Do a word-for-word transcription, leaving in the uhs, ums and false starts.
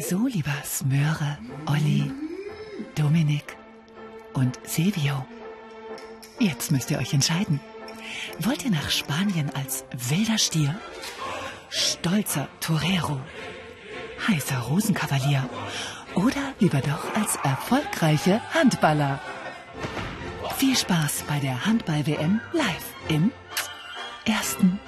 So, lieber Smöre, Olli, Dominik und Silvio, jetzt müsst ihr euch entscheiden. Wollt ihr nach Spanien als wilder Stier, stolzer Torero, heißer Rosenkavalier oder lieber doch als erfolgreiche Handballer? Viel Spaß bei der Handball-W M live im ersten